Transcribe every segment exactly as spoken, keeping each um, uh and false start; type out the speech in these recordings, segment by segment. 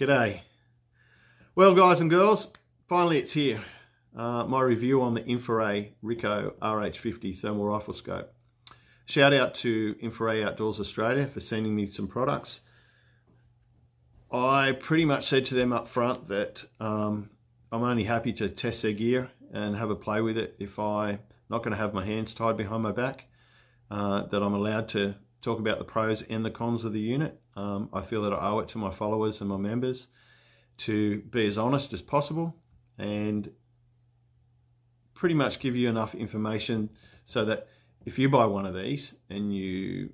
G'day. Well, guys and girls, finally it's here. Uh, my review on the Infiray Rico R H fifty thermal rifle scope. Shout out to Infiray Outdoors Australia for sending me some products. I pretty much said to them up front that um, I'm only happy to test their gear and have a play with it if I'm not going to have my hands tied behind my back, uh, that I'm allowed to talk about the pros and the cons of the unit. Um, I feel that I owe it to my followers and my members to be as honest as possible and pretty much give you enough information so that if you buy one of these and you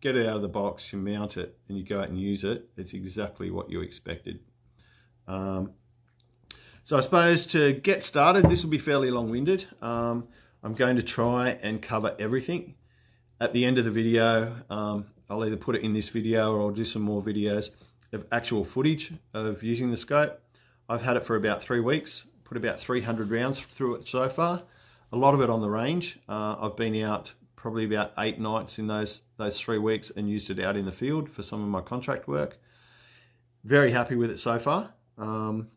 get it out of the box, you mount it and you go out and use it, it's exactly what you expected. Um, so I suppose to get started, this will be fairly long-winded. Um, I'm going to try and cover everything. At the end of the video, um, I'll either put it in this video or I'll do some more videos of actual footage of using the scope. I've had it for about three weeks, put about three hundred rounds through it so far. A lot of it on the range. Uh, I've been out probably about eight nights in those, those three weeks and used it out in the field for some of my contract work. Very happy with it so far. Um,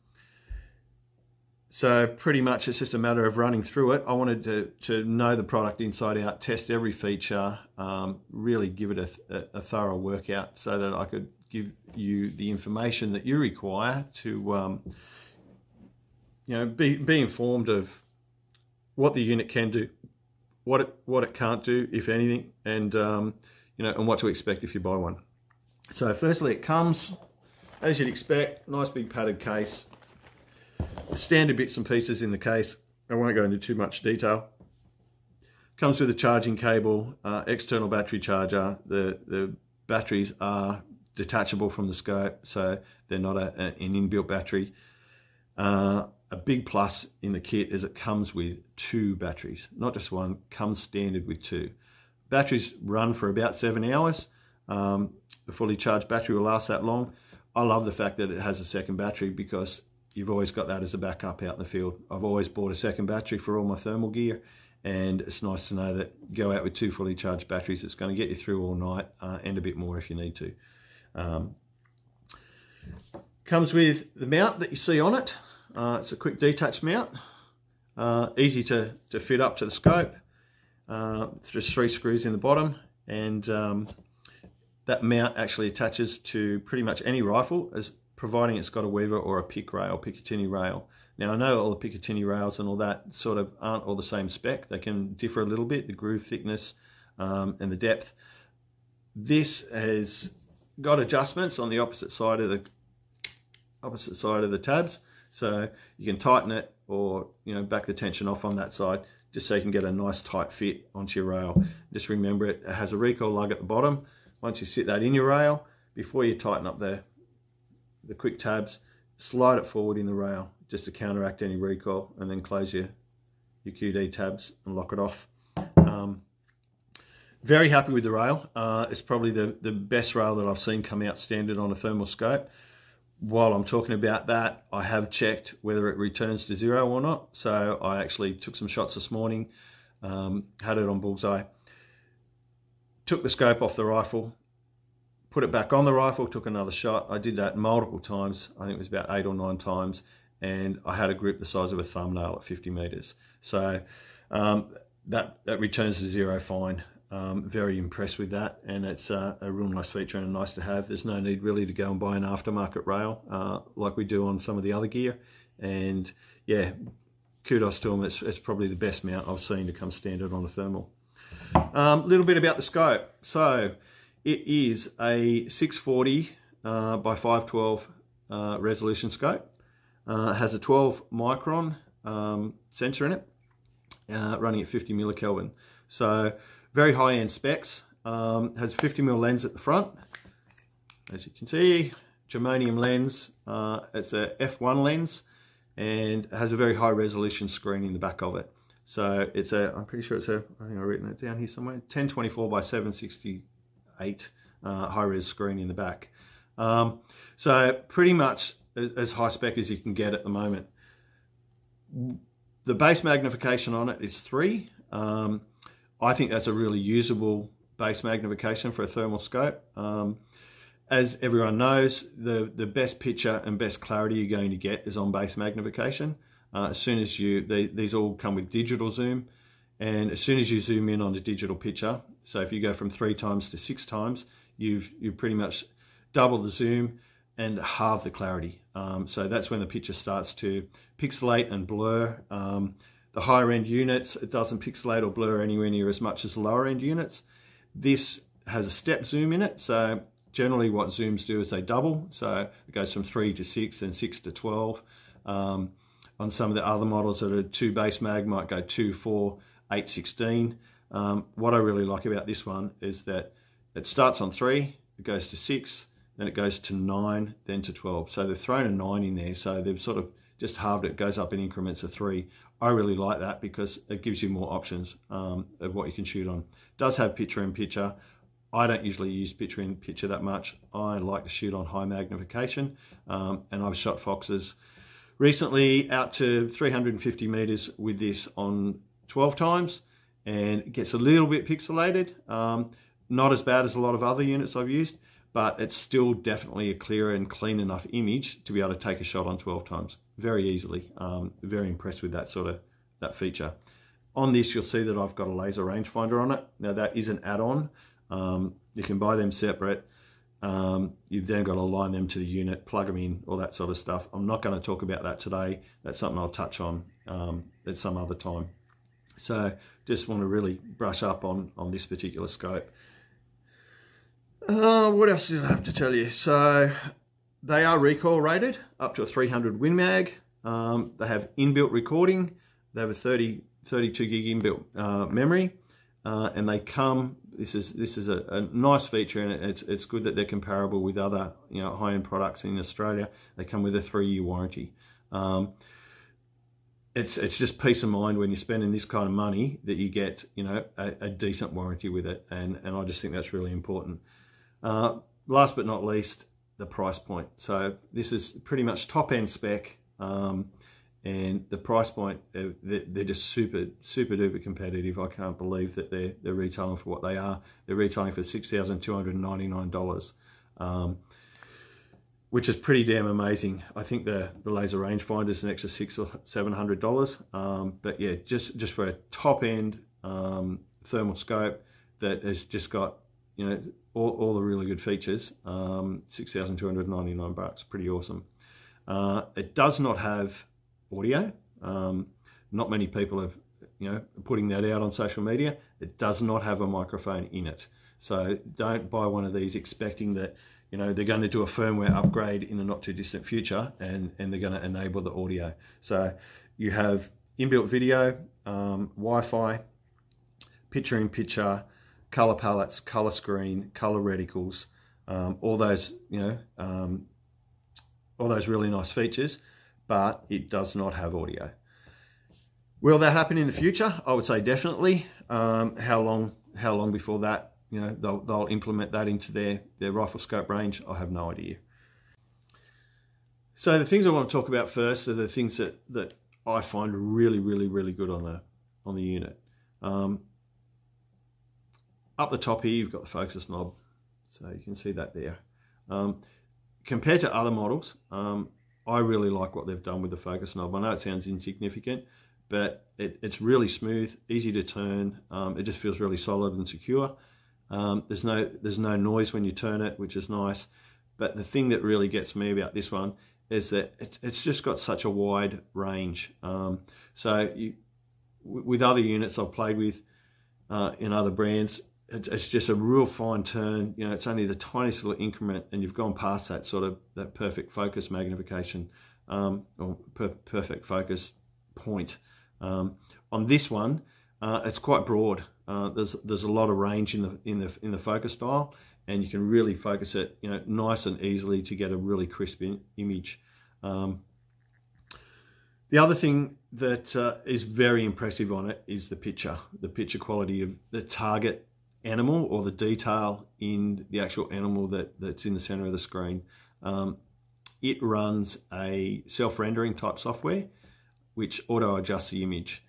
So pretty much it's just a matter of running through it. I wanted to, to know the product inside out, test every feature, um, really give it a, a thorough workout so that I could give you the information that you require to um, you know, be, be informed of what the unit can do, what it, what it can't do, if anything, and, um, you know, and what to expect if you buy one. So firstly, it comes, as you'd expect, nice big padded case. Standard bits and pieces in the case. I won't go into too much detail. Comes with a charging cable, uh, external battery charger. The, the batteries are detachable from the scope, so they're not a, a, an inbuilt battery. Uh, a big plus in the kit is it comes with two batteries, not just one, comes standard with two. Batteries run for about seven hours. Um, a fully charged battery will last that long. I love the fact that it has a second battery because you've always got that as a backup out in the field. I've always bought a second battery for all my thermal gear, and it's nice to know that go out with two fully charged batteries. It's going to get you through all night uh, and a bit more if you need to. Um, comes with the mount that you see on it. Uh, it's a quick detach mount, uh, easy to, to fit up to the scope. Uh, it's just three screws in the bottom, and um, that mount actually attaches to pretty much any rifle, as providing it's got a Weaver or a pick rail, Picatinny rail. Now I know all the Picatinny rails and all that sort of aren't all the same spec. They can differ a little bit, the groove thickness um, and the depth. This has got adjustments on the opposite side of the opposite side of the tabs, so you can tighten it or you know back the tension off on that side, just so you can get a nice tight fit onto your rail. Just remember it, it has a recoil lug at the bottom. Once you sit that in your rail, before you tighten up there, the quick tabs, slide it forward in the rail just to counteract any recoil, and then close your, your Q D tabs and lock it off. Um, very happy with the rail. Uh, it's probably the, the best rail that I've seen come out standard on a thermal scope. While I'm talking about that, I have checked whether it returns to zero or not. So I actually took some shots this morning, um, had it on bullseye, took the scope off the rifle, put it back on the rifle, took another shot. I did that multiple times. I think it was about eight or nine times. And I had a grip the size of a thumbnail at fifty meters. So um, that, that returns to zero fine. Um, very impressed with that. And it's uh, a real nice feature and nice to have. There's no need really to go and buy an aftermarket rail uh, like we do on some of the other gear. And yeah, kudos to them. It's, it's probably the best mount I've seen to come standard on a thermal. A um, little bit about the scope. So it is a six forty uh, by five twelve uh, resolution scope. Uh, it has a twelve micron um, sensor in it, uh, running at fifty millikelvin. So very high-end specs. Um, has a fifty mil lens at the front, as you can see. Germanium lens. Uh, it's a F one lens, and it has a very high-resolution screen in the back of it. So it's a. I'm pretty sure it's a. I think I've written it down here somewhere. ten twenty-four by seven sixty. eight uh, high-res screen in the back. Um, so pretty much as, as high spec as you can get at the moment. The base magnification on it is three. Um, I think that's a really usable base magnification for a thermal scope. Um, As everyone knows, the, the best picture and best clarity you're going to get is on base magnification. Uh, as soon as you, they, these all come with digital zoom, and as soon as you zoom in on a digital picture, so if you go from three times to six times, you've, you've pretty much doubled the zoom and halve the clarity. Um, so that's when the picture starts to pixelate and blur. Um, the higher end units, it doesn't pixelate or blur anywhere near as much as the lower end units. This has a step zoom in it, so generally what zooms do is they double, so it goes from three to six and six to twelve. Um, on some of the other models that are two base mag might go two, four, eight, sixteen. Um, what I really like about this one is that it starts on three, it goes to six, then it goes to nine, then to twelve. So they've thrown a nine in there, so they've sort of just halved it, goes up in increments of three. I really like that because it gives you more options um, of what you can shoot on. It does have picture in picture. I don't usually use picture in picture that much. I like to shoot on high magnification, um, and I've shot foxes recently out to three hundred fifty meters with this on twelve times, and it gets a little bit pixelated. Um, not as bad as a lot of other units I've used, but it's still definitely a clear and clean enough image to be able to take a shot on twelve times very easily. Um, very impressed with that sort of that feature. On this, you'll see that I've got a laser rangefinder on it. Now that is an add-on. Um, you can buy them separate. Um, you've then got to align them to the unit, plug them in, all that sort of stuff. I'm not going to talk about that today. That's something I'll touch on um, at some other time. So just want to really brush up on, on this particular scope. Uh, what else did I have to tell you? So they are recoil rated up to a three hundred Win Mag. Um, they have inbuilt recording. They have a thirty, thirty-two gig inbuilt uh, memory. Uh, and they come, this is this is a, a nice feature, and it's it's good that they're comparable with other you know high-end products in Australia. They come with a three-year warranty. Um, it's it's just peace of mind when you're spending this kind of money that you get you know a, a decent warranty with it, and and I just think that's really important. Uh, last but not least, the price point. So this is pretty much top-end spec, um, and the price point, they're just super, super duper competitive. I can't believe that they're, they're retailing for what they are. They're retailing for six thousand two hundred ninety-nine dollars, um, which is pretty damn amazing. I think the, the laser rangefinder is an extra six or seven hundred dollars. Um, but yeah, just, just for a top end um, thermal scope that has just got, you know, all, all the really good features, um, six thousand two hundred ninety-nine bucks, pretty awesome. Uh, it does not have audio. Um, not many people have, you know, putting that out on social media. It does not have a microphone in it. So don't buy one of these expecting that, you know, they're going to do a firmware upgrade in the not too distant future and, and they're going to enable the audio. So you have inbuilt video, um, Wi-Fi, picture in picture, color palettes, color screen, color reticles, um, all those, you know, um, all those really nice features. But it does not have audio. Will that happen in the future? I would say definitely. Um, how long? How long before that? You know, they'll, they'll implement that into their their rifle scope range. I have no idea. So the things I want to talk about first are the things that that I find really, really, really good on the on the unit. Um, up the top here, you've got the focus knob, so you can see that there. Um, compared to other models. Um, I really like what they've done with the focus knob. I know it sounds insignificant, but it, it's really smooth, easy to turn. Um, it just feels really solid and secure. Um, there's no there's no noise when you turn it, which is nice. But the thing that really gets me about this one is that it's, it's just got such a wide range. Um, so you, with other units I've played with uh, in other brands, it's, it's just a real fine turn. You know, it's only the tiniest little increment, and you've gone past that sort of that perfect focus magnification um, or per perfect focus point. Um, on this one, uh, it's quite broad. Uh, there's there's a lot of range in the in the in the focus dial, and you can really focus it, you know, nice and easily to get a really crisp in image. Um, The other thing that uh, is very impressive on it is the picture, the picture quality of the target animal or the detail in the actual animal that, that's in the center of the screen. Um, it runs a self-rendering type software which auto-adjusts the image.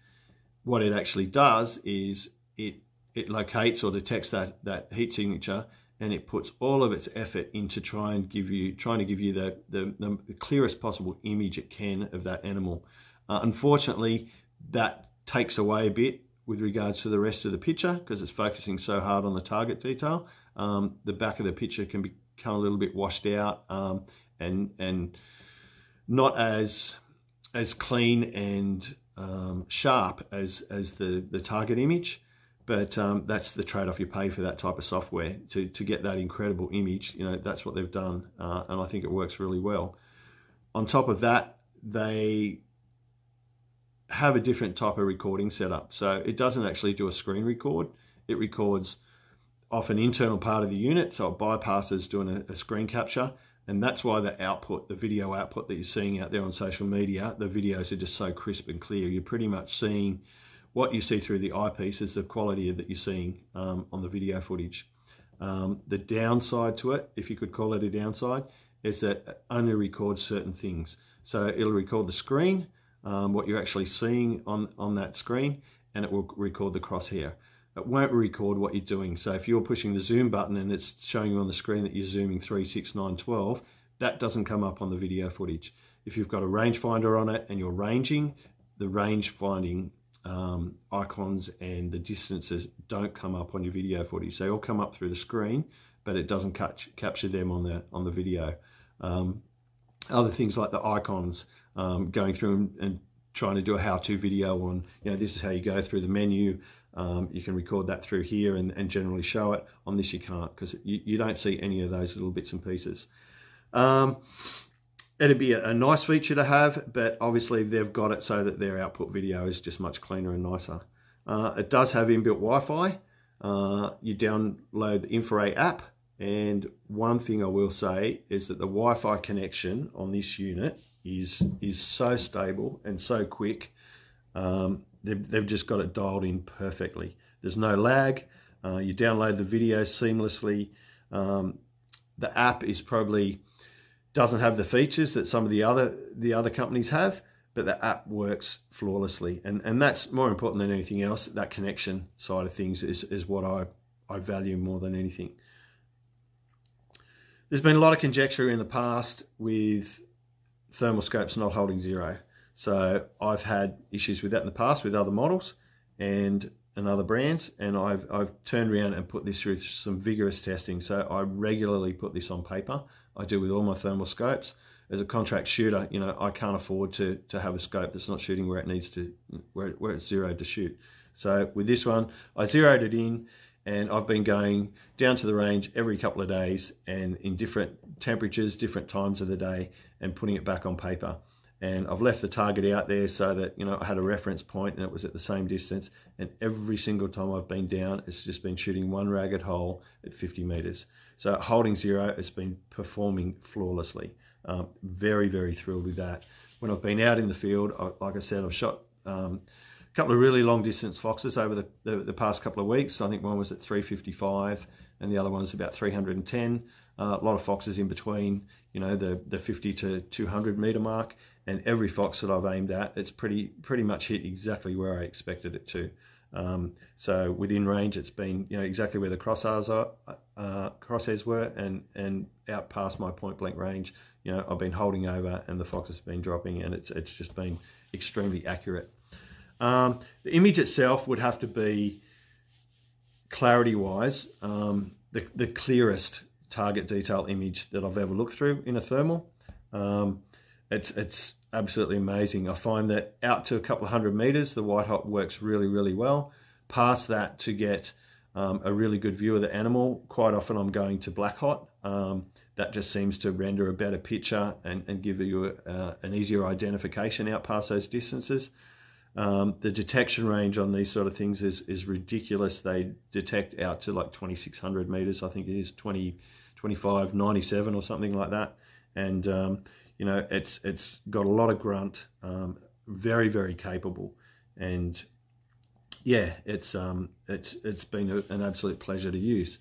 What it actually does is it, it locates or detects that, that heat signature and it puts all of its effort into trying to give you trying to give you the the, the clearest possible image it can of that animal. Uh, unfortunately, that takes away a bit with regards to the rest of the picture because it's focusing so hard on the target detail. Um, the back of the picture can become a little bit washed out um, and and not as as clean and um, sharp as as the the target image. But um, that's the trade-off you pay for that type of software to to get that incredible image. You know, that's what they've done, uh, and I think it works really well. On top of that, they have a different type of recording setup, so it doesn't actually do a screen record. It records off an internal part of the unit, so it bypasses doing a, a screen capture, and that's why the output, the video output that you're seeing out there on social media, the videos are just so crisp and clear. You're pretty much seeing what you see through the eyepiece is the quality that you're seeing um, on the video footage. Um, the downside to it, if you could call it a downside, is that it only records certain things. So it'll record the screen, um, what you're actually seeing on, on that screen, and it will record the crosshair. It won't record what you're doing. So if you're pushing the zoom button and it's showing you on the screen that you're zooming three, six, nine, twelve, that doesn't come up on the video footage. If you've got a rangefinder on it and you're ranging, the range finding Um, icons and the distances don't come up on your video footage. They all come up through the screen, but it doesn't catch, capture them on the on the video. Um, other things like the icons, um, going through and, and trying to do a how-to video on, you know, this is how you go through the menu. Um, you can record that through here and, and generally show it. On this you can't, because you, you don't see any of those little bits and pieces. Um, It'd be a nice feature to have, but obviously they've got it so that their output video is just much cleaner and nicer. Uh, it does have inbuilt Wi-Fi. Uh, you download the Infiray app, and one thing I will say is that the Wi-Fi connection on this unit is, is so stable and so quick. Um, they've, they've just got it dialed in perfectly. There's no lag. Uh, you download the video seamlessly. Um, the app is probably... doesn't have the features that some of the other the other companies have, but the app works flawlessly, and and that's more important than anything else. That connection side of things is is what I I value more than anything. There's been a lot of conjecture in the past with thermal scopes not holding zero, so I've had issues with that in the past with other models and and other brands, and I've I've turned around and put this through some vigorous testing. So I regularly put this on paper. I do with all my thermal scopes. As a contract shooter, you know, I can't afford to to have a scope that's not shooting where it needs to, where where it's zeroed to shoot. So with this one, I zeroed it in, and I've been going down to the range every couple of days, and in different temperatures, different times of the day, and putting it back on paper. And I've left the target out there so that, you know, I had a reference point and it was at the same distance. And every single time I've been down, it's just been shooting one ragged hole at fifty meters. So holding zero has been performing flawlessly. Um, very, very thrilled with that. When I've been out in the field, I, like I said, I've shot um, a couple of really long distance foxes over the, the, the past couple of weeks. I think one was at three fifty-five and the other one was about three hundred and ten. Uh, a lot of foxes in between, you know, the, the fifty to two hundred meter mark. And every fox that I've aimed at, it's pretty pretty much hit exactly where I expected it to. Um, so within range, it's been, you know, exactly where the crosshairs are, uh, crosshairs were, and and out past my point blank range. You know, I've been holding over, and the fox has been dropping, and it's it's just been extremely accurate. Um, the image itself would have to be clarity-wise um, the the clearest target detail image that I've ever looked through in a thermal. Um, It's, it's absolutely amazing. I find that out to a couple of hundred meters, the white hot works really, really well. Past that, to get um, a really good view of the animal, quite often I'm going to black hot. Um, that just seems to render a better picture and, and give you a, uh, an easier identification out past those distances. Um, the detection range on these sort of things is, is ridiculous. They detect out to like twenty-six hundred meters, I think it is, twenty, twenty-five, ninety-seven or something like that. And um, you know, it's it's got a lot of grunt, um, very very capable, and yeah, it's um it's it's been a, an absolute pleasure to use.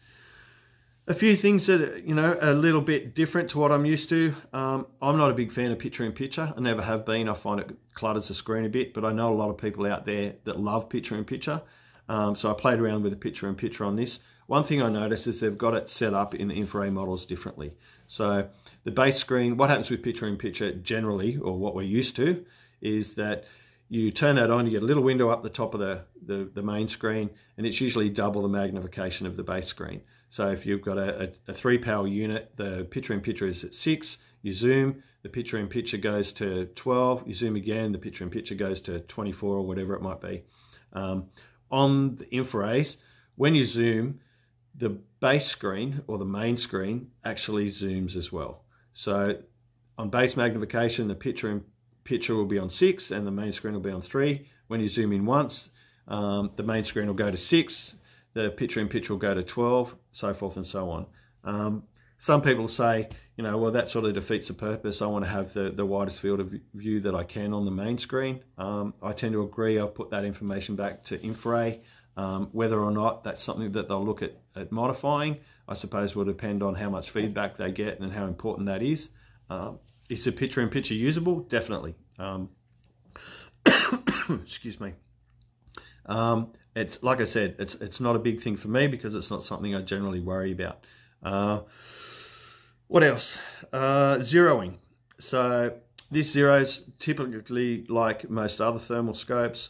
A few things that are, you know, a little bit different to what I'm used to. Um, I'm not a big fan of picture in picture. I never have been. I find it clutters the screen a bit, but I know a lot of people out there that love picture in picture. Um, so I played around with a picture in picture on this. One thing I noticed is they've got it set up in the Infiray models differently. So the base screen, what happens with picture-in-picture generally, or what we're used to, is that you turn that on, you get a little window up the top of the, the, the main screen, and it's usually double the magnification of the base screen. So if you've got a, a, a three-power unit, the picture-in-picture is at six, you zoom, the picture-in-picture goes to twelve, you zoom again, the picture-in-picture goes to twenty-four or whatever it might be. Um, on the Infirays, when you zoom, the base screen or the main screen actually zooms as well. So on base magnification, the picture in picture will be on six and the main screen will be on three. When you zoom in once, um, the main screen will go to six, the picture in picture will go to twelve, so forth and so on. Um, some people say, you know, well, that sort of defeats the purpose. I want to have the, the widest field of view that I can on the main screen. Um, I tend to agree. I'll put that information back to Infiray. Um, whether or not that's something that they'll look at, at modifying, I suppose will depend on how much feedback they get and how important that is. Um, is the picture-in-picture usable? Definitely. Um, excuse me. Um, it's like I said, it's it's not a big thing for me because it's not something I generally worry about. Uh, what else? Uh, zeroing. So this zeroes typically, like most other thermal scopes.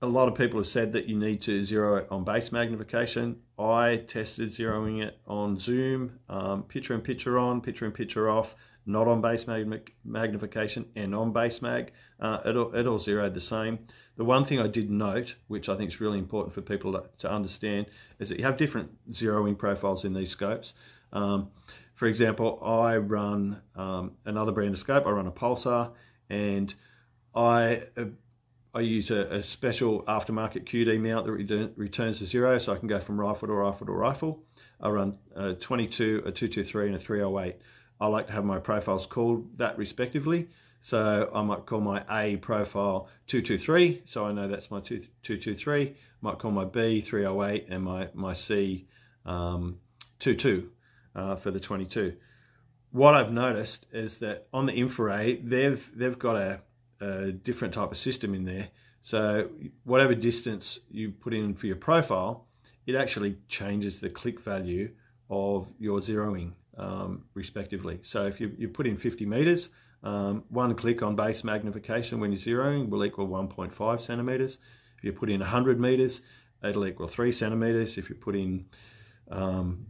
A lot of people have said that you need to zero it on base magnification. I tested zeroing it on zoom, um, picture in picture on, picture in picture off, not on base mag magnification and on base mag. Uh, it, all, it all zeroed the same. The one thing I did note, which I think is really important for people to, to understand, is that you have different zeroing profiles in these scopes. Um, for example, I run um, another brand of scope. I run a Pulsar, and I... Uh, I use a, a special aftermarket Q D mount that re returns to zero, so I can go from rifle to rifle to rifle. I run a twenty-two, a two twenty-three, and a three oh eight. I like to have my profiles called that respectively. So I might call my A profile two twenty-three, so I know that's my two twenty-three. I might call my B three oh eight and my, my C um, twenty-two uh, for the twenty-two. What I've noticed is that on the Infiray, they've, they've got a a different type of system in there. So whatever distance you put in for your profile, it actually changes the click value of your zeroing um, respectively. So if you, you put in fifty meters, um, one click on base magnification when you're zeroing will equal one point five centimeters. If you put in one hundred meters, it'll equal three centimeters. If you put in, um,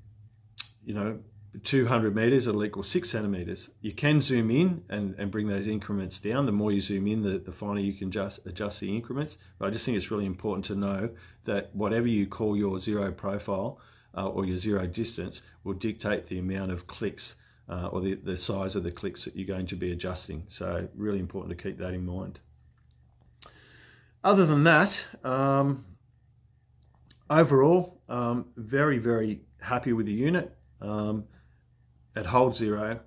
you know, two hundred meters, it'll equal six centimeters. You can zoom in and, and bring those increments down. The more you zoom in, the, the finer you can just adjust the increments. But I just think it's really important to know that whatever you call your zero profile uh, or your zero distance will dictate the amount of clicks uh, or the, the size of the clicks that you're going to be adjusting. So really important to keep that in mind. Other than that, um, overall, um, very, very happy with the unit. Um, It holds zero.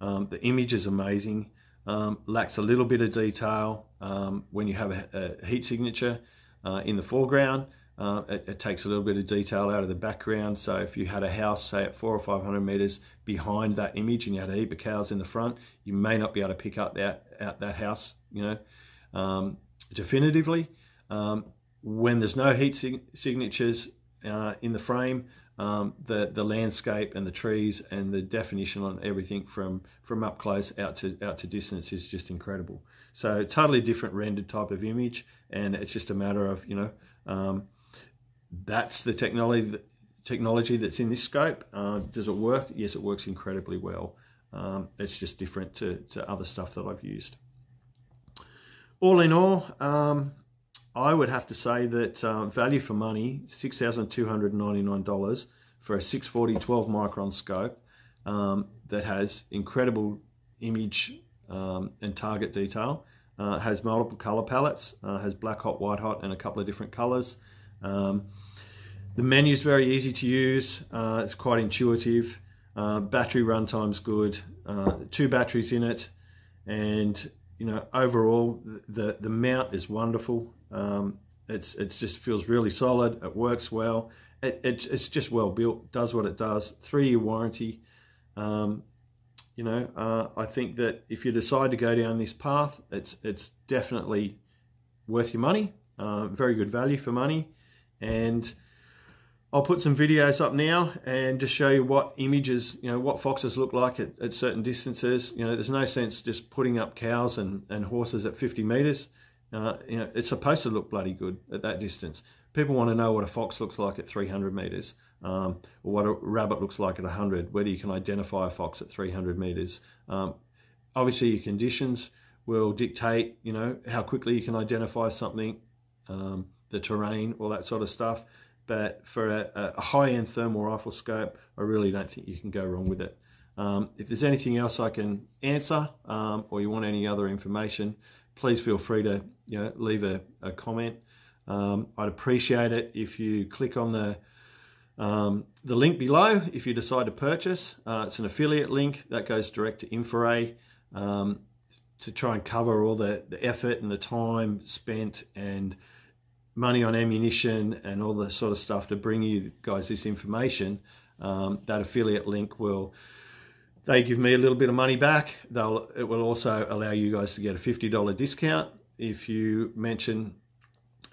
Um, the image is amazing. Um, lacks a little bit of detail um, when you have a, a heat signature uh, in the foreground. Uh, it, it takes a little bit of detail out of the background. So if you had a house, say at four or five hundred meters behind that image, and you had a heap of cows in the front, you may not be able to pick up that out that house, you know, um, definitively. Um, when there's no heat sig signatures uh, in the frame. Um, the, the landscape and the trees and the definition on everything from, from up close out to, out to distance is just incredible. So totally different rendered type of image, and it's just a matter of, you know, um, that's the technology, technology that's in this scope. Uh, does it work? Yes, it works incredibly well. Um, it's just different to, to other stuff that I've used. All in all, um, I would have to say that um, value for money, six thousand two hundred ninety-nine dollars for a six forty twelve micron scope um, that has incredible image um, and target detail, uh, has multiple color palettes, uh, has black hot, white hot, and a couple of different colors. Um, the menu is very easy to use. Uh, it's quite intuitive. Uh, battery runtime's good. Uh, two batteries in it, and you know, overall the the mount is wonderful. Um, it's it just feels really solid. It works well. It, it it's just well built. Does what it does. Three year warranty. Um, you know, uh, I think that if you decide to go down this path, it's it's definitely worth your money. Uh, very good value for money, and I'll put some videos up now and just show you what images, you know, what foxes look like at, at certain distances. You know, there's no sense just putting up cows and, and horses at fifty meters. Uh, you know, it's supposed to look bloody good at that distance. People want to know what a fox looks like at three hundred meters, um, or what a rabbit looks like at one hundred, whether you can identify a fox at three hundred meters. Um, obviously, your conditions will dictate, you know, how quickly you can identify something, um, the terrain, all that sort of stuff. But for a, a high-end thermal rifle scope, I really don't think you can go wrong with it. Um, if there's anything else I can answer, um, or you want any other information, please feel free to, you know, leave a, a comment. Um, I'd appreciate it if you click on the um, the link below if you decide to purchase. Uh, it's an affiliate link that goes direct to Infiray, um, to try and cover all the, the effort and the time spent and money on ammunition and all the sort of stuff to bring you guys this information. Um, that affiliate link will, they give me a little bit of money back. They'll, it will also allow you guys to get a fifty dollar discount if you mention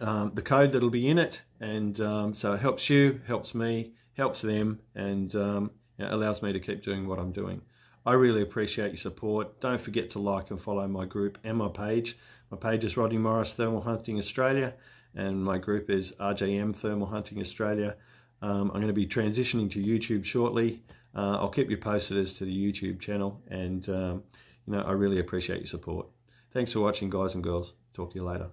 um, the code that'll be in it. And um, so it helps you, helps me, helps them, and um, it allows me to keep doing what I'm doing. I really appreciate your support. Don't forget to like and follow my group and my page. My page is Roddy Morris Thermal Hunting Australia, and my group is R J M Thermal Hunting Australia. Um, I'm going to be transitioning to YouTube shortly. Uh, I'll keep you posted as to the YouTube channel, and um, you know, I really appreciate your support. Thanks for watching, guys and girls. Talk to you later.